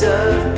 serve.